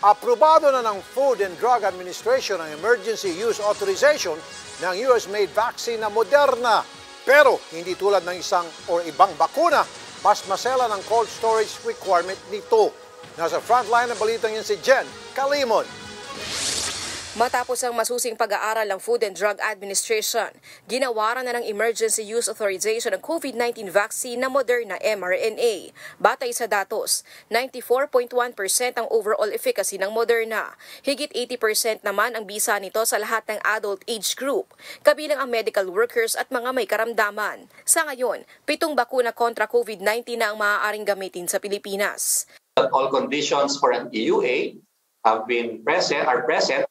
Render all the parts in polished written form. Aprobado na ng Food and Drug Administration ang Emergency Use Authorization ng US-made vaccine na Moderna. Pero hindi tulad ng isang o ibang bakuna, mas masela ng cold storage requirement nito. Nasa frontline ng balitang yun si Jen Calimon. Matapos ang masusing pag-aaral ng Food and Drug Administration, ginawaran na ng Emergency Use Authorization ng COVID-19 vaccine na Moderna mRNA. Batay sa datos, 94.1% ang overall efficacy ng Moderna. Higit 80% naman ang bisa nito sa lahat ng adult age group, kabilang ang medical workers at mga may karamdaman. Sa ngayon, 7 bakuna kontra COVID-19 na ang maaaring gamitin sa Pilipinas. All conditions for an EUA are present,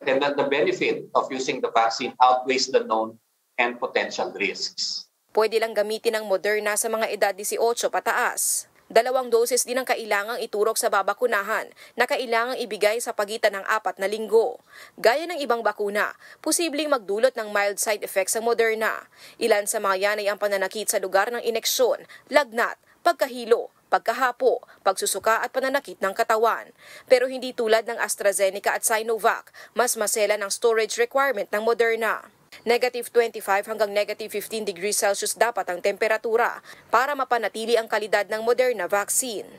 and that the benefit of using the vaccine outweighs the known and potential risks. Pwede lang gamitin ang Moderna sa mga edad 18 pataas. 2 doses din ang kailangang iturok sa babakunahan na kailangang ibigay sa pagitan ng 4 na linggo. Gaya ng ibang bakuna, posibleng magdulot ng mild side effects ang Moderna. Ilan sa mga yan ay ang pananakit sa lugar ng ineksyon, lagnat, pagkahilo, pagkahapo, pagsusuka at pananakit ng katawan. Pero hindi tulad ng AstraZeneca at Sinovac, mas masela ng storage requirement ng Moderna. -25 hanggang -15 degrees Celsius dapat ang temperatura para mapanatili ang kalidad ng Moderna vaccine.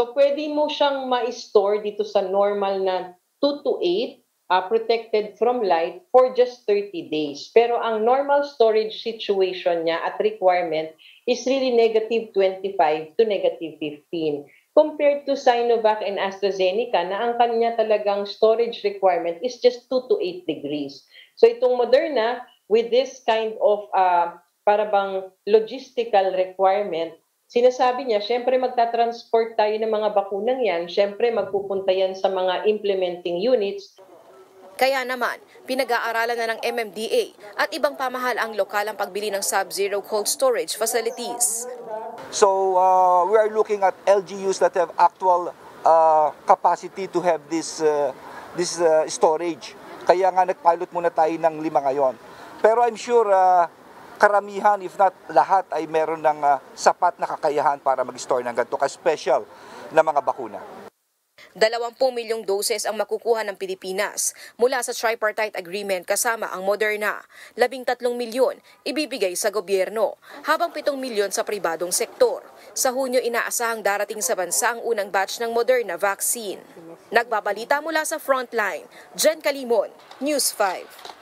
So pwede mo siyang ma-store dito sa normal na 2 to 8, protected from light for just 30 days. Pero ang normal storage situation niya at requirement is really -25 to -15. Compared to Sinovac and AstraZeneca na ang kanya talagang storage requirement is just 2 to 8 degrees. So itong Moderna, with this kind of parabang logistical requirement, sinasabi niya, syempre magta-transport tayo ng mga bakunang yan, syempre magpupunta yan sa mga implementing units. Kaya naman, pinag-aaralan na ng MMDA at ibang pamahalaang lokal ang pagbili ng sub-zero cold storage facilities. So we are looking at LGUs that have actual capacity to have this storage. Kaya nga nagpilot muna tayo ng 5 ngayon. Pero I'm sure karamihan, if not lahat, ay meron ng sapat na kakayahan para mag-store ng ganito ka-special na mga bakuna. 20 milyong doses ang makukuha ng Pilipinas mula sa tripartite agreement kasama ang Moderna. 13 milyon ibibigay sa gobyerno, habang 7 milyon sa pribadong sektor. Sa Hunyo, inaasahang darating sa bansa ang unang batch ng Moderna vaccine. Nagbabalita mula sa Frontline, Jen Calimon, News 5.